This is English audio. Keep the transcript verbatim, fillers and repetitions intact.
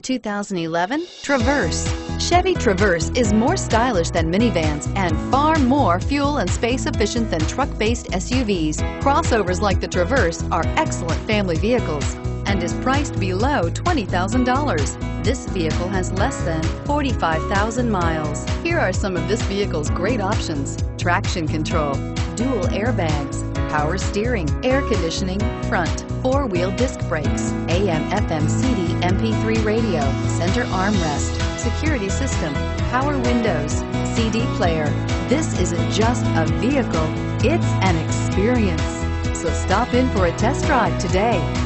two thousand eleven Traverse. Chevy Traverse is more stylish than minivans and far more fuel and space efficient than truck-based S U Vs. Crossovers like the Traverse are excellent family vehicles and is priced below twenty thousand dollars. This vehicle has less than forty-five thousand miles. Here are some of this vehicle's great options: traction control, dual airbags, power steering, air conditioning, front, four-wheel disc brakes, A M F M C D M P three radio, center armrest, security system, power windows, C D player. This isn't just a vehicle, it's an experience. So stop in for a test drive today.